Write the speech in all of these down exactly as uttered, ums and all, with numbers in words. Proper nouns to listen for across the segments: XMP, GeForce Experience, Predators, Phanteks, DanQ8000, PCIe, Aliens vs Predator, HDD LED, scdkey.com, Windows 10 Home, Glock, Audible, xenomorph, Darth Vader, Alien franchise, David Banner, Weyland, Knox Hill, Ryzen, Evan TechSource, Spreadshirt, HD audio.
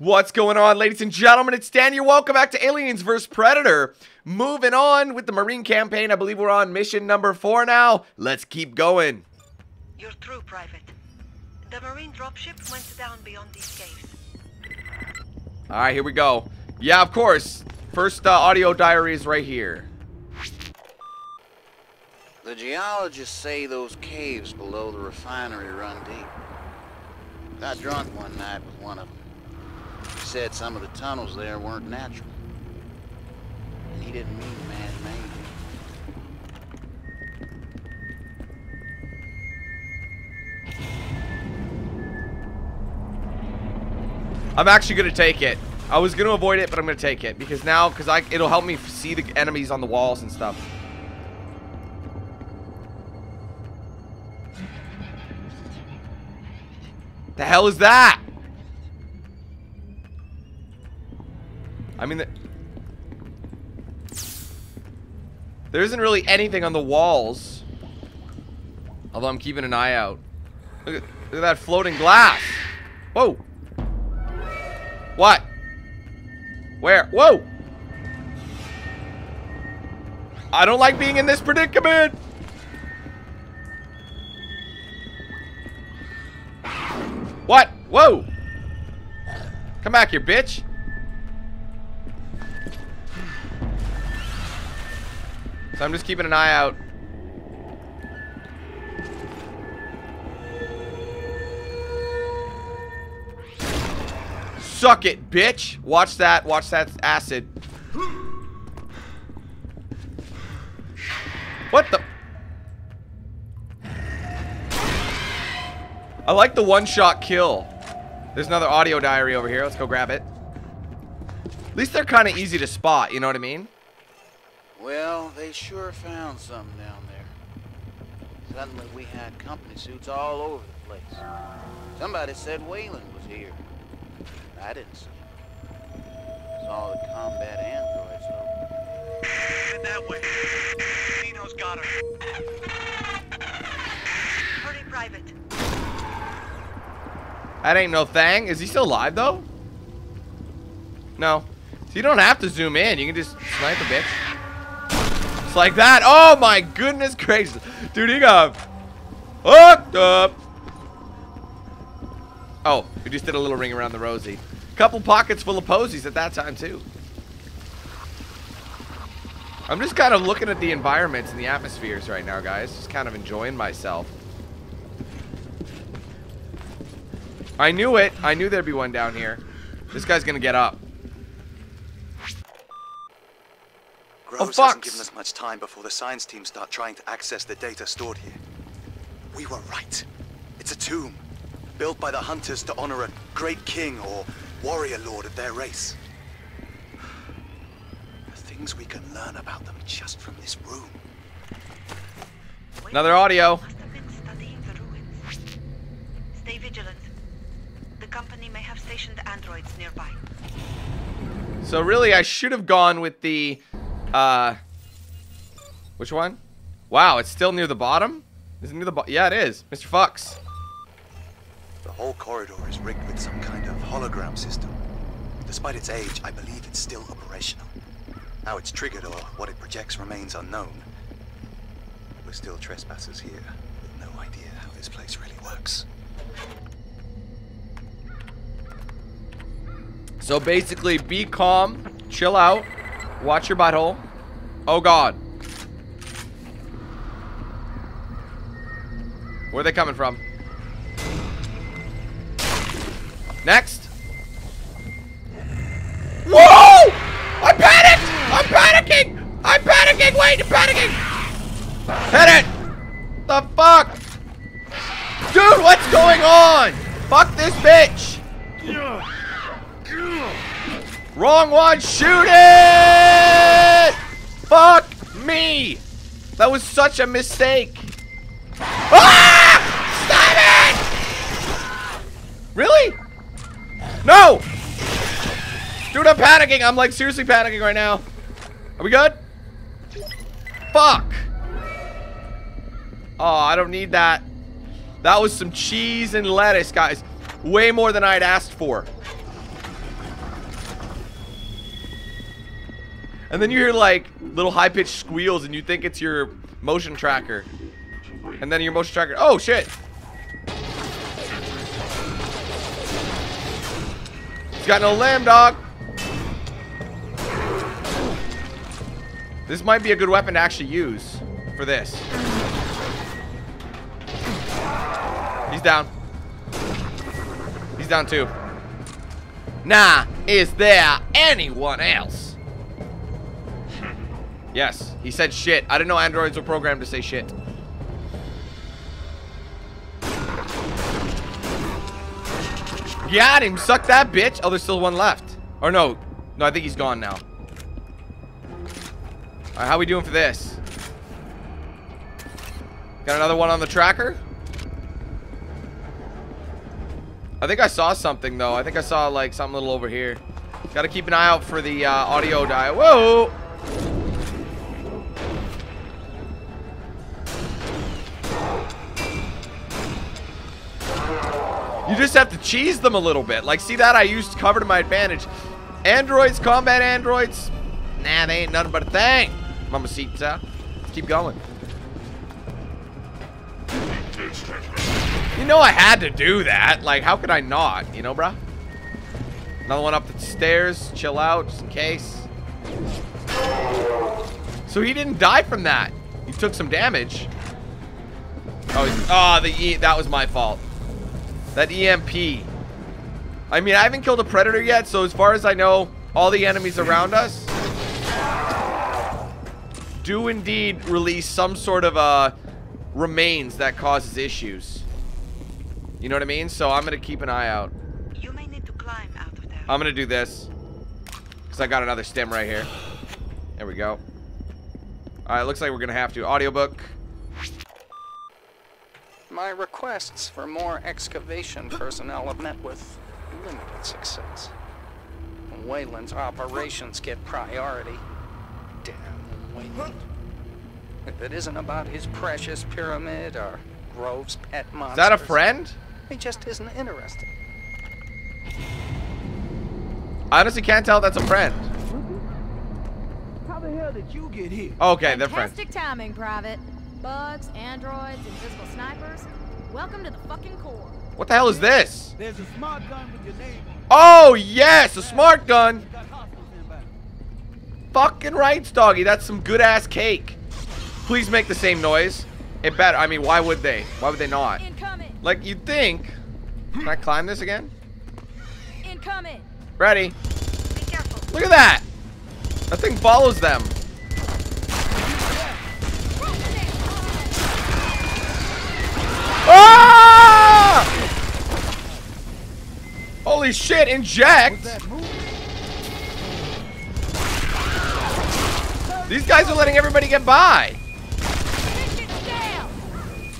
What's going on, ladies and gentlemen? It's Dan here. Welcome back to Aliens versus Predator. Moving on with the Marine campaign. I believe we're on mission number four now. Let's keep going. You're through, Private. The Marine dropship went down beyond these caves. All right, here we go. Yeah, of course. First uh, audio diary is right here. The geologists say those caves below the refinery run deep. Got drunk one night with one of them. He said some of the tunnels there weren't natural. And he didn't mean man-made. I'm actually gonna take it. I was gonna avoid it, but I'm gonna take it because now, because I, it'll help me see the enemies on the walls and stuff. The hell is that? I mean, the, there isn't really anything on the walls. Although I'm keeping an eye out. Look at, look at that floating glass. Whoa. What? Where? Whoa. I don't like being in this predicament. What? Whoa. Come back here, bitch. So I'm just keeping an eye out. Suck it, bitch. Watch that. Watch that acid. What the? I like the one-shot kill. There's another audio diary over here. Let's go grab it. At least they're kind of easy to spot. You know what I mean? Well, they sure found something down there. Suddenly we had company suits all over the place. Somebody said Weyland was here. I didn't see him. I saw the combat androids though. That way. Nino's got him. Hurry, Private. That ain't no thing. Is he still alive though? No. So you don't have to zoom in. You can just snipe a bitch. It's like that. Oh my goodness gracious. Dude, he got hooked up. Oh, we just did a little ring around the rosy. Couple pockets full of posies at that time too. I'm just kind of looking at the environments and the atmospheres right now, guys. Just kind of enjoying myself. I knew it. I knew there'd be one down here. This guy's gonna get up. Groves hasn't given us much time before the science team start trying to access the data stored here. We were right. It's a tomb, built by the hunters to honor a great king or warrior lord of their race. The things we can learn about them just from this room. Another audio. Stay vigilant. The company may have stationed androids nearby. So really, I should have gone with the... Uh, which one? Wow, it's still near the bottom? Is it near the bo- Yeah, it is. Mister Fox. The whole corridor is rigged with some kind of hologram system. Despite its age, I believe it's still operational. How it's triggered or what it projects remains unknown. We're still trespassers here, with no idea how this place really works. So basically, be calm, chill out. Watch your butthole. Oh god. Where are they coming from? Next. Whoa! I panicked! I'm panicking! I'm panicking! Wait, I'm panicking! Hit it! The fuck? Dude, what's going on? Fuck this bitch! Wrong one, shoot it! Fuck me! That was such a mistake. Ah! Stop it! Really? No! Dude, I'm panicking. I'm like seriously panicking right now. Are we good? Fuck. Oh, I don't need that. That was some cheese and lettuce, guys. Way more than I'd asked for. And then you hear like little high-pitched squeals and you think it's your motion tracker. And then your motion tracker, oh shit! He's got no lamb, dog. This might be a good weapon to actually use for this. He's down. He's down too. Nah, is there anyone else? Yes, he said shit. I didn't know androids were programmed to say shit. Got him, suck that bitch. Oh, there's still one left. Or no, no, I think he's gone now. All right, how we doing for this? Got another one on the tracker? I think I saw something though. I think I saw like something little over here. Gotta keep an eye out for the uh, audio dial. Whoa! You just have to cheese them a little bit. Like, see that? I used cover to my advantage. Androids, combat androids. Nah, they ain't nothing but a thing. Mamacita. Let's keep going. You know I had to do that. Like, how could I not? You know, bruh? Another one up the stairs. Chill out, just in case. So he didn't die from that. He took some damage. Oh, he's, oh the e that was my fault. That E M P. I mean, I haven't killed a predator yet, so as far as I know, all the enemies around us do indeed release some sort of uh, remains that causes issues. You know what I mean? So I'm going to keep an eye out. You may need to climb out of there. I'm going to do this because I got another stem right here. There we go. All right, looks like we're going to have to. Audiobook. My requests for more excavation personnel have met with limited success. Weyland's operations get priority. Damn Weyland. If it isn't about his precious pyramid or Grove's pet monsters... Is that a friend? He just isn't interested. I honestly can't tell that's a friend. How the hell did you get here? Okay, they're friends. Fantastic timing, Private. Bugs, androids, invisible snipers. Welcome to the fucking core. What the hell is this? There's a smart gun with your name on it. Oh yes, a smart gun. Fucking rights, doggy. That's some good ass cake. Please make the same noise. It better. I mean, why would they? Why would they not? Incoming. Like you'd think. Can I climb this again? Incoming. Ready. Be careful. Look at that. That thing follows them. Ah! Holy shit, inject! These guys are letting everybody get by.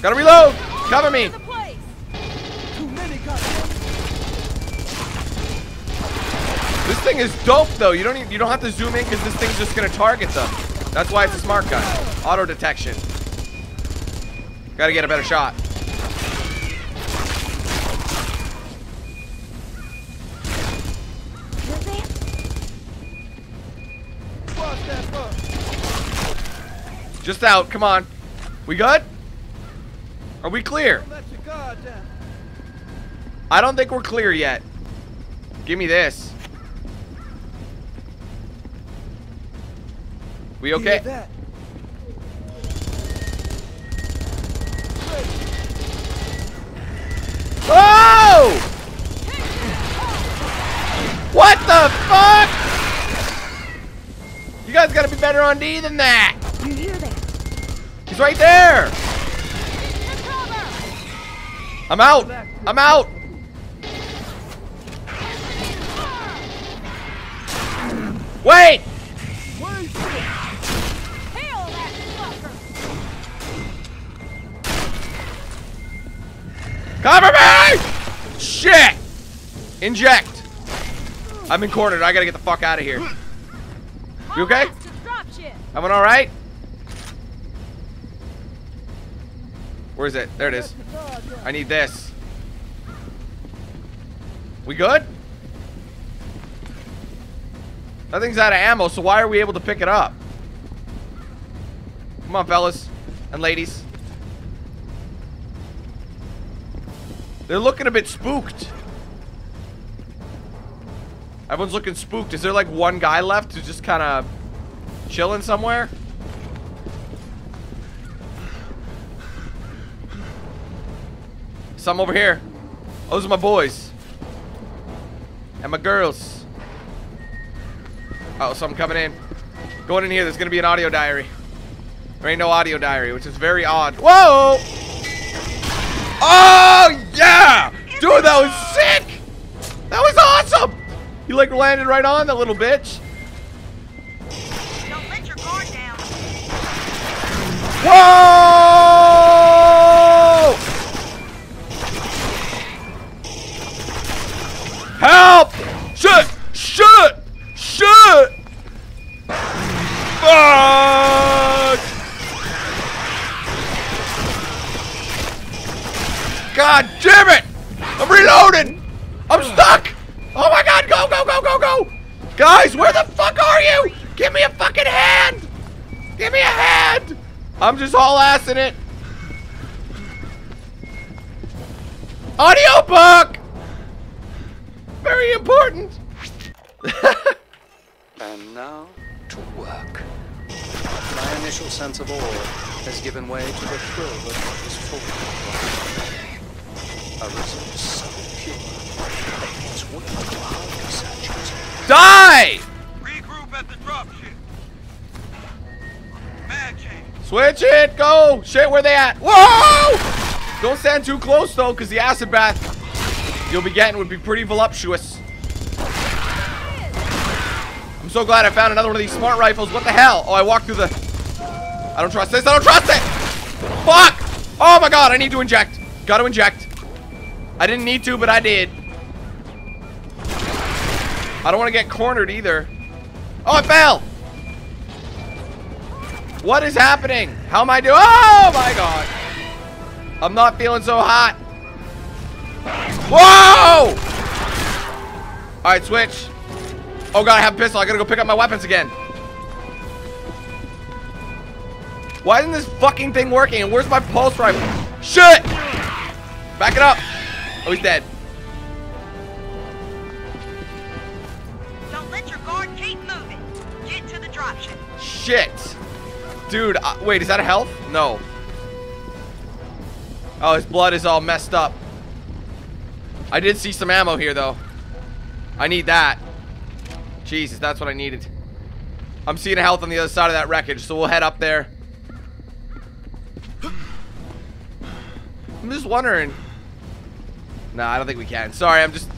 Gotta reload! Cover me! This thing is dope though. You don't even, you don't have to zoom in because this thing's just gonna target them. That's why it's a smart gun. Auto detection. Gotta get a better shot. Just out. Come on. We good? Are we clear? I don't think we're clear yet. Give me this. We okay? Oh! What the fuck? You guys gotta be better on D than that. You hear that? He's right there! I'm out! I'm out! Wait! Cover me! Shit! Inject! I've been cornered. I gotta get the fuck out of here. You okay? I'm all right. Where is it? There it is. I need this. We good? That thing's out of ammo, so why are we able to pick it up? Come on, fellas and ladies. They're looking a bit spooked. Everyone's looking spooked. Is there like one guy left who's just kind of chilling somewhere? Some over here. Those are my boys. And my girls. Oh, something coming in. Going in here, there's gonna be an audio diary. There ain't no audio diary, which is very odd. Whoa! Oh, yeah! Dude, that was sick! That was awesome! You, like, landed right on that little bitch. Don't let your guard down. Whoa! Help! Shit! Shit! Shit! Fuck! God damn it! I'm reloading! I'm stuck! Oh my god, go, go, go, go, go! Guys, where the fuck are you? Give me a fucking hand! Give me a hand! I'm just all ass in it. Audiobook! Very important. And now to work. My initial sense of awe has given way to the thrill of what was forward. Die! Regroup at the dropship. Mag chain. Switch it, go! Shit, where they at? Whoa! Don't stand too close though, because the acid bath you'll be getting would be pretty voluptuous. I'm so glad I found another one of these smart rifles. What the hell? Oh, I walked through the... I don't trust this, I don't trust it! Fuck! Oh my god, I need to inject. Gotta inject. I didn't need to, but I did. I don't want to get cornered either. Oh, I fell! What is happening? How am I doing? Oh my god! I'm not feeling so hot. Whoa! Alright, switch. Oh god, I have a pistol. I gotta go pick up my weapons again. Why isn't this fucking thing working? And where's my pulse rifle? Shit! Back it up! Oh, he's dead. Don't let your guard keep moving. Get to the dropship. Shit. Dude, uh, wait, is that a health? No. Oh, his blood is all messed up. I did see some ammo here, though. I need that. Jesus, that's what I needed. I'm seeing a health on the other side of that wreckage, so we'll head up there. I'm just wondering... No, I don't think we can. Sorry, I'm just,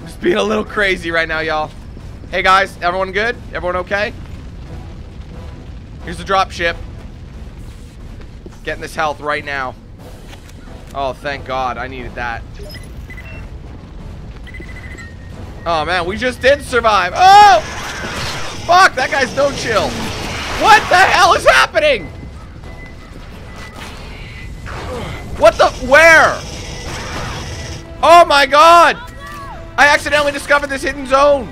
I'm just being a little crazy right now, y'all. Hey, guys. Everyone good? Everyone okay? Here's the drop ship. Getting this health right now. Oh, thank God. I needed that. Oh, man. We just did survive. Oh! Fuck. That guy's no chill. What the hell is happening? What the... Where? Oh my god! I accidentally discovered this hidden zone.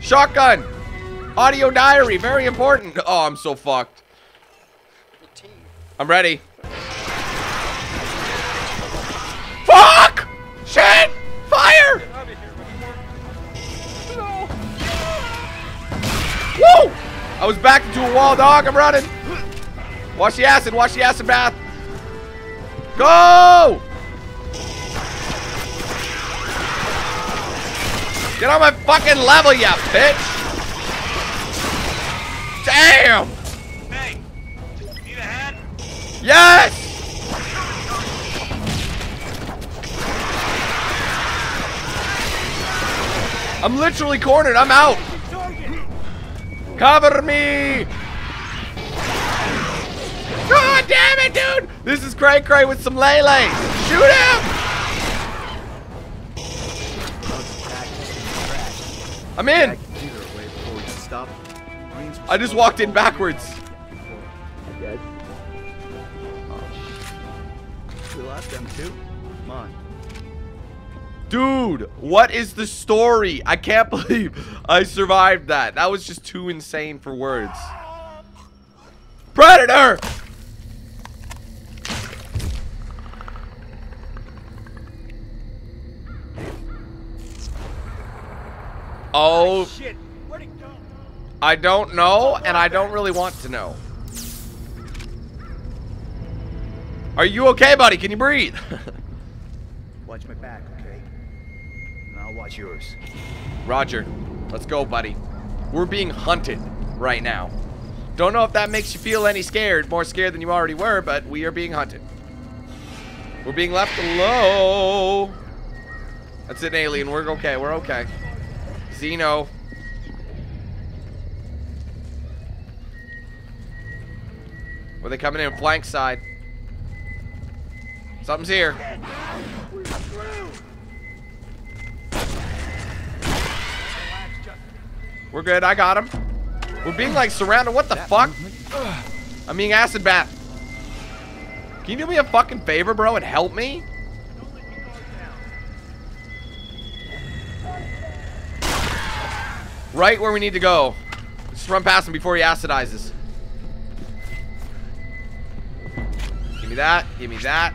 Shotgun. Audio diary. Very important. Oh, I'm so fucked. I'm ready. Fuck! Shit! Fire! Woo! I was backed into a wall, dog. I'm running. Watch the acid. Watch the acid bath. Go! Get on my fucking level, you bitch! Damn! Hey, need a hand? Yes! I'm literally cornered. I'm out. Cover me! God damn it, dude! This is Cray Cray with some Lele. Shoot him! I'm in! I just walked in backwards. We lost them too? Come on. Dude, what is the story? I can't believe I survived that. That was just too insane for words. Predator! Oh, shit. Where'd it go? I don't know, and I don't really want to know. Are you okay, buddy? Can you breathe? Watch my back, okay? And I'll watch yours. Roger. Let's go, buddy. We're being hunted right now. Don't know if that makes you feel any scared, more scared than you already were, but we are being hunted. We're being left alone. That's an alien. We're okay. We're okay. Xeno. Were they coming in flank side? Something's here. We're good. I got him. We're being like surrounded. What the fuck? I'm being acid bath. Can you do me a fucking favor, bro, and help me? Right where we need to go. Just run past him before he acidizes. Give me that. Give me that.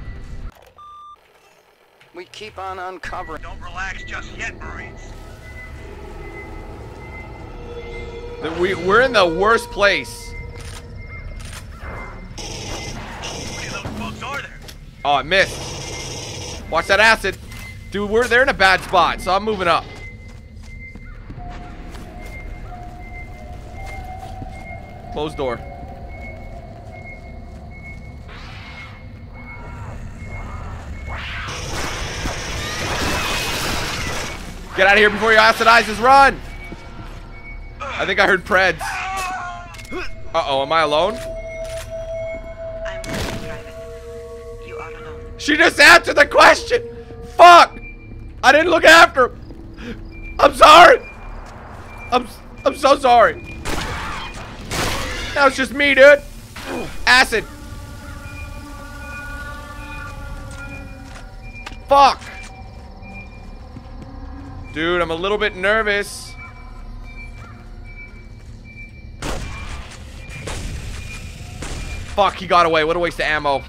We keep on uncovering. Don't relax just yet, Marines. We, we're in the worst place. How many of those bugs are there? Oh, I missed. Watch that acid. Dude, we're they're in a bad spot, so I'm moving up. Closed door. Get out of here before your acidizes. Run! I think I heard Preds. Uh-oh, am I alone? I'm private. You are alone. She just answered the question! Fuck! I didn't look after him! I'm sorry! I'm, I'm so sorry. Now it's just me, dude. Acid. Fuck. Dude, I'm a little bit nervous. Fuck, he got away. What a waste of ammo.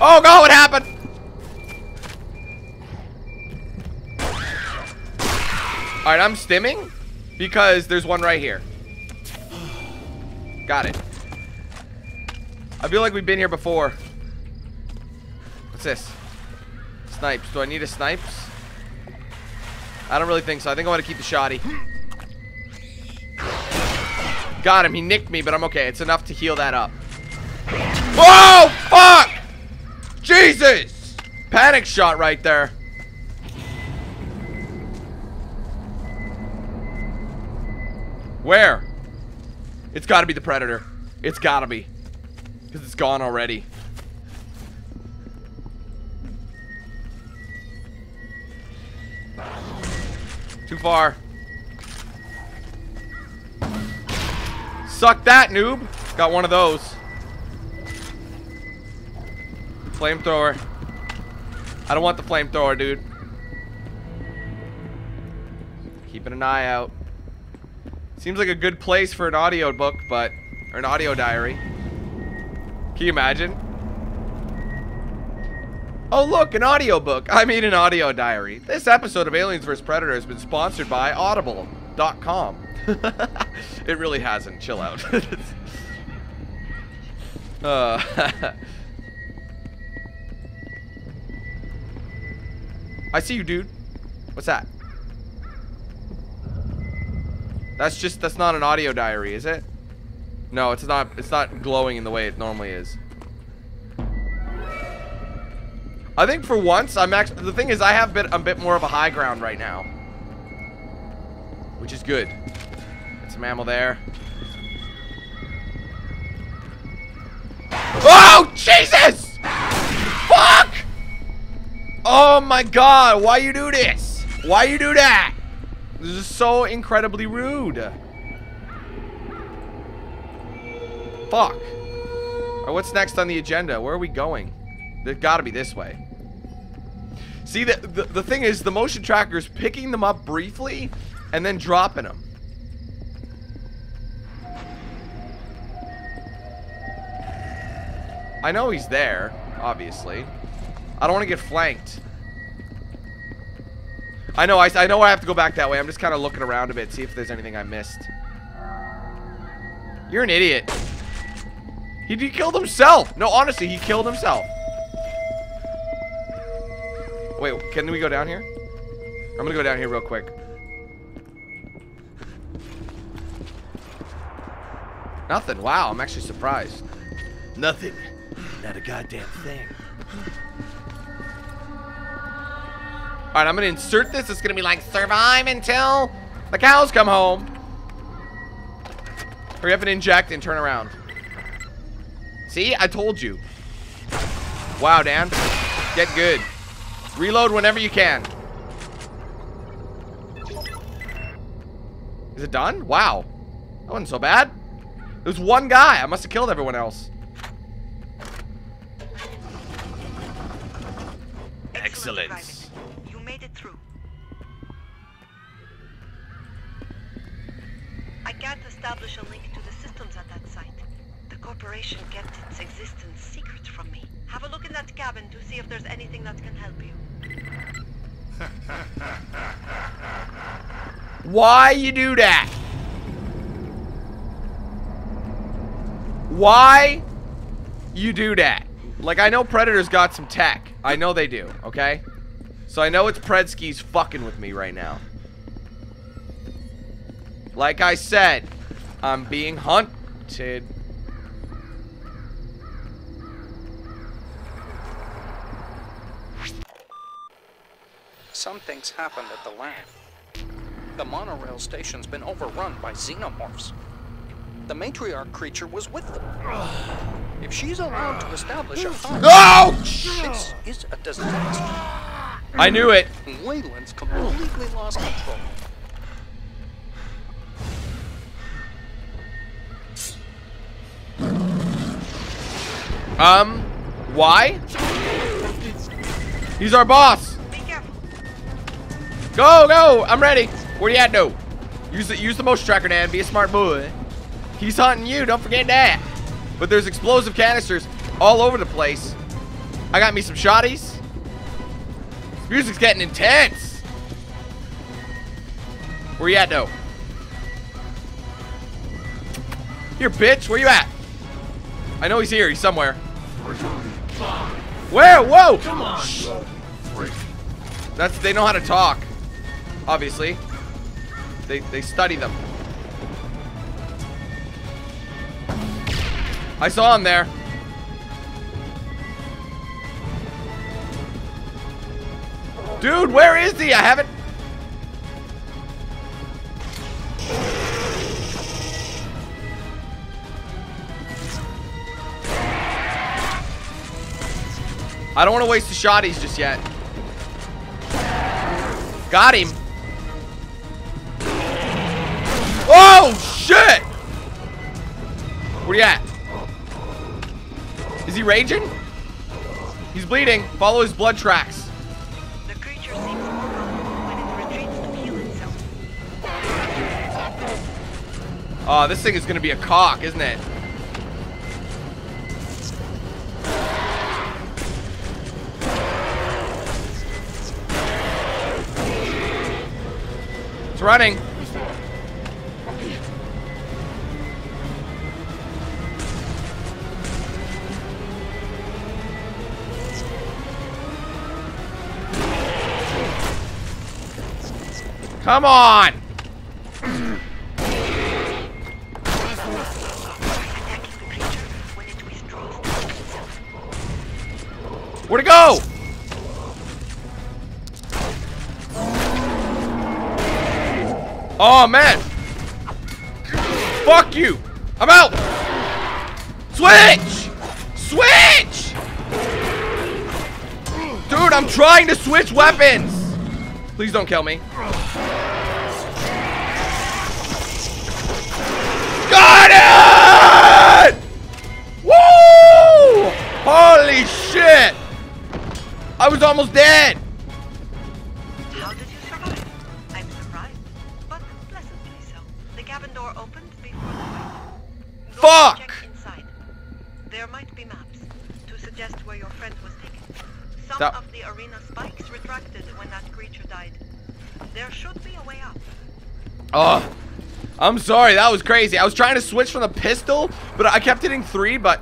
Oh, God, what happened? All right, I'm stimming because there's one right here. Got it. I feel like we've been here before. What's this? Snipes. Do I need a snipes? I don't really think so. I think I want to keep the shoddy. Got him. He nicked me, but I'm okay. It's enough to heal that up. Whoa! Fuck! Jesus! Panic shot right there. Where? It's gotta be the Predator. It's gotta be. Because it's gone already. Too far. Suck that, noob. Got one of those. Flamethrower. I don't want the flamethrower, dude. Keeping an eye out. Seems like a good place for an audio book, but, or an audio diary. Can you imagine? Oh look, an audio book. I mean an audio diary. This episode of Aliens versus Predator has been sponsored by audible dot com. It really hasn't, chill out. uh, I see you, dude. What's that? That's just, that's not an audio diary, is it? No, it's not, it's not glowing in the way it normally is. I think for once, I'm actually, the thing is I have been, I'm a bit more of a high ground right now. Which is good. That's a mammal there. Oh, Jesus! Fuck! Oh my God, why you do this? Why you do that? This is so incredibly rude. Fuck. All right, what's next on the agenda? Where are we going? There's got to be this way. See, the, the, the thing is, the motion tracker's picking them up briefly and then dropping them. I know he's there, obviously. I don't want to get flanked. I know I, I know I have to go back that way. I'm just kind of looking around a bit, see if there's anything I missed. You're an idiot. He, he killed himself. No, honestly, he killed himself. Wait, can we go down here? I'm going to go down here real quick. Nothing. Wow, I'm actually surprised. Nothing. Not a goddamn thing. Alright, I'm gonna insert this. It's gonna be like, survive until the cows come home. Hurry up and inject and turn around. See? I told you. Wow, Dan. Get good. Reload whenever you can. Is it done? Wow. That wasn't so bad. There's one guy. I must have killed everyone else. Excellence. You made it through. I can't establish a link to the systems at that site. The corporation kept its existence secret from me. Have a look in that cabin to see if there's anything that can help you. Why you do that? Why you do that? Like, I know Predator's got some tech. I know they do, okay? So I know it's Predsky's fucking with me right now. Like I said, I'm being hunted. Something's happened at the lab. The monorail station's been overrun by xenomorphs. The matriarch creature was with them. If she's allowed to establish a fire, no! This is a disaster. I knew it. Weyland's completely lost control. Um, why? He's our boss. Be careful. Go, go! I'm ready. Where you at, no? Use the use the motion tracker, Dan. Be a smart boy. He's hunting you. Don't forget that. But there's explosive canisters all over the place. I got me some shotties. This music's getting intense. Where you at, no? Here, bitch. Where you at? I know he's here. He's somewhere. Where? Whoa! Come on. Shh. That's they know how to talk. Obviously, they they study them. I saw him there. Dude, where is he? I haven't... I don't want to waste the shotties just yet. Got him. Oh, shit! Where you at? Is he raging? He's bleeding. Follow his blood tracks. The creature seems more vulnerable when it retreats to heal itself. Oh, this thing is going to be a cock, isn't it? It's running. Come on! Where'd it go? Oh man! Fuck you! I'm out! Switch! Switch! Dude, I'm trying to switch weapons! Please don't kill me. Got it! Woo! Holy shit! I was almost dead. did you survive? I'm surprised, but pleasantly so. The cabin door opened before the fight. Fuck! Check inside. There might be maps to suggest where your friend was taken. Some that... of the arena spikes retracted when that creature died. There should be a way up. Oh, I'm sorry. That was crazy. I was trying to switch from the pistol, but I kept hitting three. But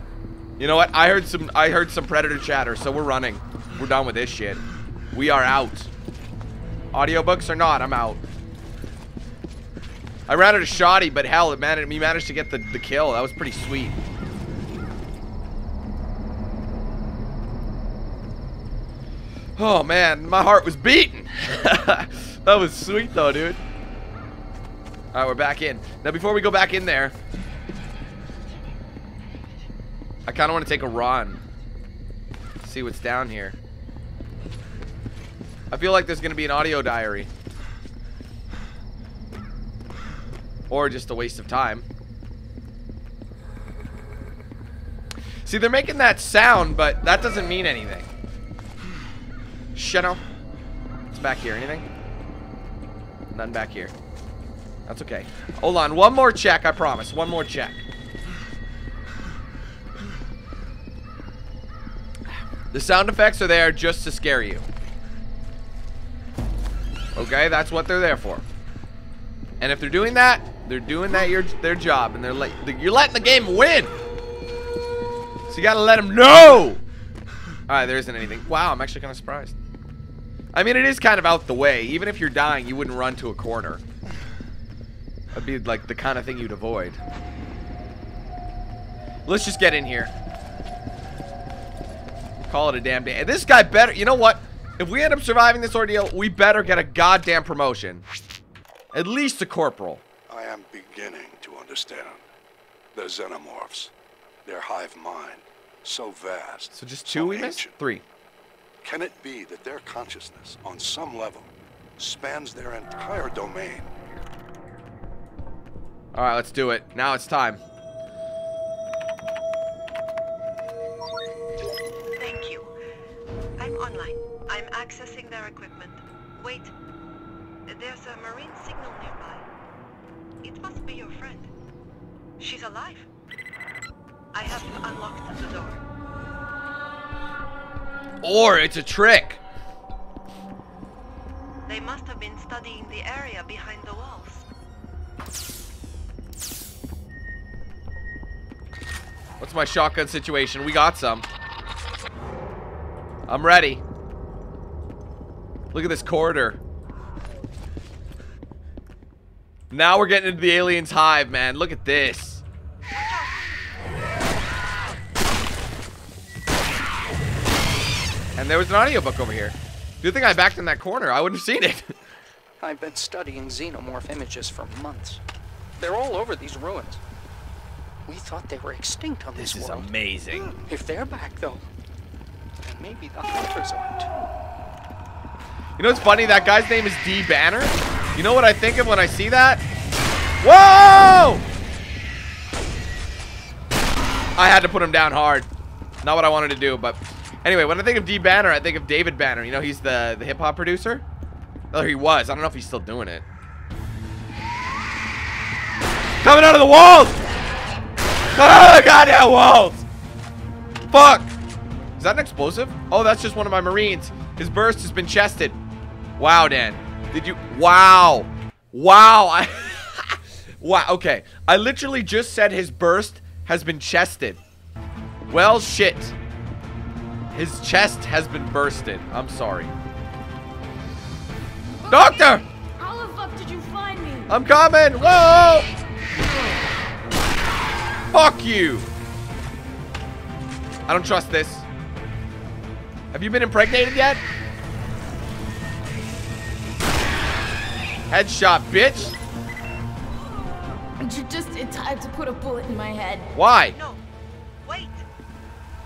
you know what? I heard some. I heard some predator chatter, so we're running. We're done with this shit. We are out. Audiobooks or not, I'm out. I ran out of shoddy, but hell, it managed. We managed to get the the kill. That was pretty sweet. Oh man, my heart was beating. That was sweet though, dude. Alright, we're back in. Now, before we go back in there, I kind of want to take a run. See what's down here. I feel like there's going to be an audio diary. Or just a waste of time. See, they're making that sound, but that doesn't mean anything. Shut up. It's back here. Anything? None back here. That's okay. Hold on. One more check, I promise. One more check. The sound effects are there just to scare you. Okay, that's what they're there for. And if they're doing that, they're doing that your their job, and they're like you're letting the game win. So you gotta let them know. All right, there isn't anything. Wow, I'm actually kind of surprised. I mean, it is kind of out the way. Even if you're dying, you wouldn't run to a corner. That'd be like the kind of thing you'd avoid. Let's just get in here. Call it a damn day. This guy better. You know what? If we end up surviving this ordeal, we better get a goddamn promotion. At least a corporal. I am beginning to understand. They're xenomorphs. Their hive mind. So vast. So just two so we missed? Three. Can it be that their consciousness, on some level, spans their entire domain? All right, let's do it. Now it's time. Thank you. I'm online. I'm accessing their equipment. Wait. There's a marine signal nearby. It must be your friend. She's alive. I have unlocked the door. Or it's a trick. They must have been studying the area behind the walls. What's my shotgun situation? We got some. I'm ready. Look at this corridor. Now we're getting into the aliens' hive, man. Look at this. And there was an audiobook over here. Good thing I backed in that corner. I wouldn't have seen it. I've been studying xenomorph images for months. They're all over these ruins. We thought they were extinct on this, this world. This is amazing. If they're back, though, then maybe the hunters are too. You know what's funny? That guy's name is David Banner. You know what I think of when I see that? Whoa! I had to put him down hard. Not what I wanted to do, but... Anyway, when I think of David Banner, I think of David Banner. You know, he's the, the hip-hop producer? Oh, he was. I don't know if he's still doing it. Coming out of the walls! Oh, the goddamn walls! Fuck! Is that an explosive? Oh, that's just one of my Marines. His burst has been chested. Wow, Dan. Did you... Wow. Wow. I... wow. Okay. I literally just said his burst has been chested. Well, shit. His chest has been bursted. I'm sorry. Okay. Doctor! How the fuck did you find me? I'm coming! Whoa! Fuck you! I don't trust this. Have you been impregnated yet? Headshot, bitch! You're just in time to put a bullet in my head. Why? No. Wait.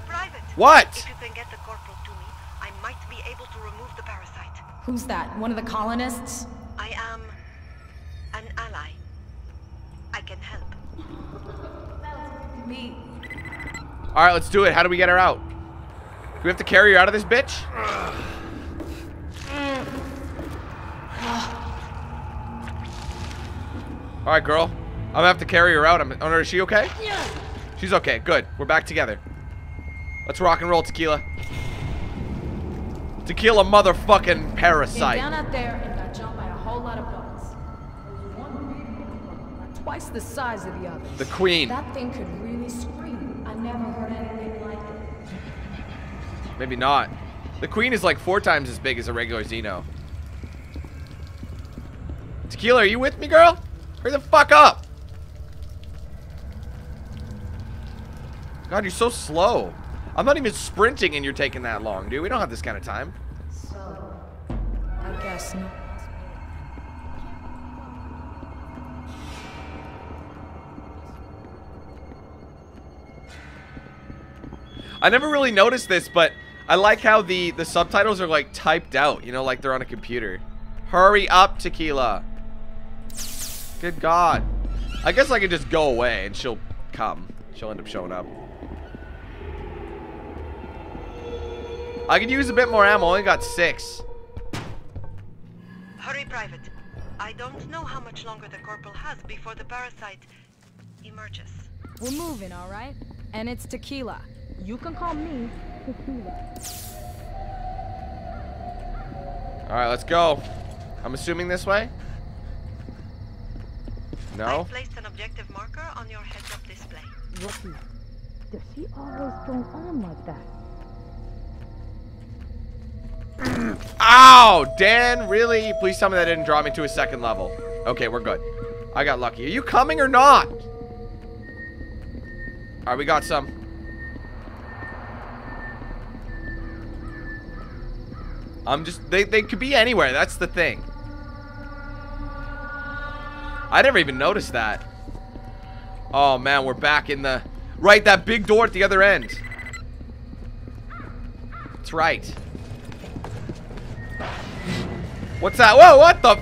Private. What? If you can get the corporal to me, I might be able to remove the parasite. Who's that? One of the colonists? I am an ally. I can help. Me. All right, let's do it. How do we get her out? Do we have to carry her out of this bitch? Alright, girl. I'm gonna have to carry her out. I'm, oh, is she okay? Yeah. She's okay. Good. We're back together. Let's rock and roll, Tequila. Tequila motherfucking parasite. Came down out there and got jumped by a whole lot of bullets. One twice the size of the others. The queen. That thing could really scream. I never heard anything like it. Maybe not. The queen is like four times as big as a regular Xeno. Tequila, are you with me, girl? Hurry the fuck up. God, you're so slow. I'm not even sprinting and you're taking that long, dude. We don't have this kind of time. So, I guess not. I never really noticed this, but I like how the, the subtitles are like typed out, you know, like they're on a computer. Hurry up, Tequila. Good God. I guess I could just go away and she'll come. She'll end up showing up. I could use a bit more ammo. I only got six. Hurry, Private. I don't know how much longer the corporal has before the parasite emerges. We're moving, all right? And it's Tequila. You can call me Tequila. All right, let's go. I'm assuming this way? No? I placed an objective marker on your heads-up display. Rookie, does she always go on like that? Ow! Dan, really? Please tell me that didn't draw me to a second level. Okay, we're good. I got lucky. Are you coming or not? Alright, we got some. I'm just... They, they could be anywhere. That's the thing. I never even noticed that. Oh, man. We're back in the... Right, that big door at the other end. That's right. What's that? Whoa, what the?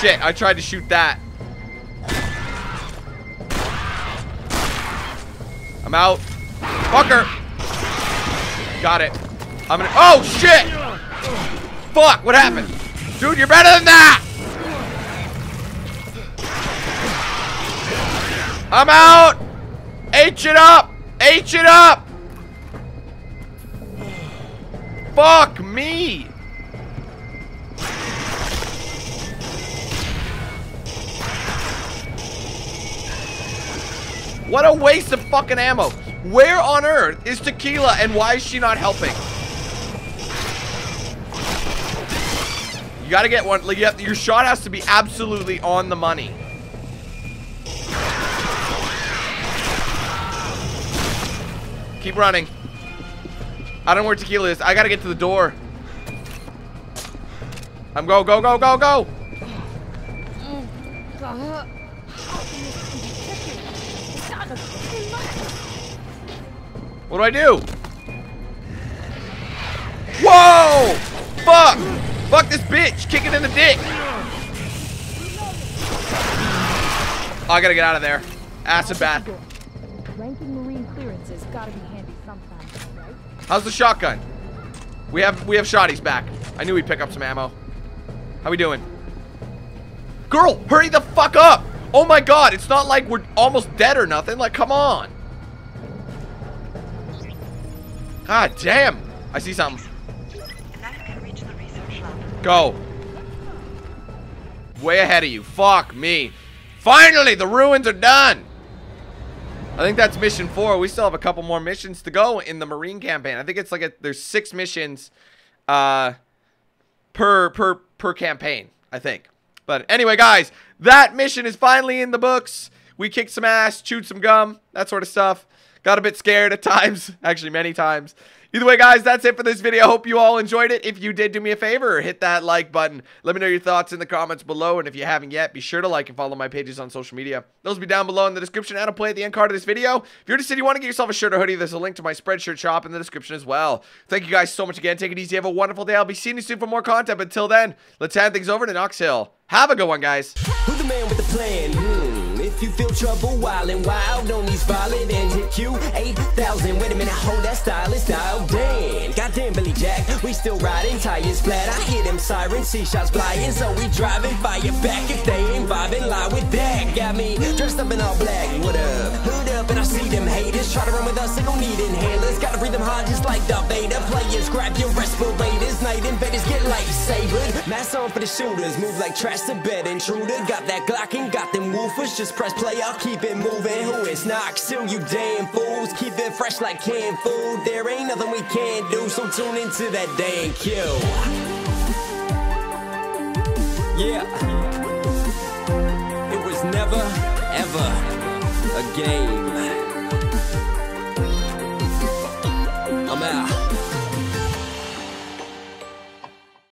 Shit, I tried to shoot that. I'm out. Fucker. Got it. I'm gonna. Oh, shit. Fuck, what happened? Dude, you're better than that. I'm out. H it up. H it up. Fuck me! What a waste of fucking ammo. Where on earth is Tequila and why is she not helping? You gotta get one. Like you have, your shot has to be absolutely on the money. Keep running. I don't know where Tequila is. I gotta get to the door. I'm go, go, go, go, go. What do I do? Whoa! Fuck! Fuck this bitch! Kick it in the dick! Oh, I gotta get out of there. Acid bath. Ranking marine clearances gotta be handy sometimes. How's the shotgun? We have we have shotties back. I knew we'd pick up some ammo. How we doing? Girl, hurry the fuck up! Oh my god, it's not like we're almost dead or nothing. Like, come on. God damn. I see something. Go. Way ahead of you. Fuck me. Finally, the ruins are done. I think that's mission four. We still have a couple more missions to go in the Marine campaign. I think it's like a, there's six missions uh, per per per campaign, I think. But anyway, guys, that mission is finally in the books. We kicked some ass, chewed some gum, that sort of stuff. Got a bit scared at times, actually many times. Either way, guys, that's it for this video. Hope you all enjoyed it. If you did, do me a favor, hit that like button. Let me know your thoughts in the comments below. And if you haven't yet, be sure to like and follow my pages on social media. Those will be down below in the description and I'll play at the end card of this video. If you're interested, you want to get yourself a shirt or hoodie, there's a link to my Spreadshirt shop in the description as well. Thank you guys so much again. Take it easy. Have a wonderful day. I'll be seeing you soon for more content. But until then, let's hand things over to Knox Hill. Have a good one, guys. Who's the man with the plan? Hmm. if you feel trouble wildin' wild on these violent ends. Hit Q eight thousand. Wait a minute, hold that stylist dial. Dan, goddamn Billy Jack, we still riding tires flat. I hear them sirens, see shots flying, so we driving fire back. If they ain't vibing, lie with that. Got me dressed up in all black. What up? Hood up, and I see them haters try to run with us. They gon' need inhalers. Gotta breathe them hard just like Darth Vader. Players, grab your respirators. Night invaders get lightsabered. Mask on for the shooters. Move like trash to bed intruder. Got that Glock and got them woofers. Just press play, I'll keep it moving. Who is Knox Hill, you damn fools? Keep it fresh like canned food. There ain't nothing we can do, so tune into that DanQ. Yeah. It was never, ever a game.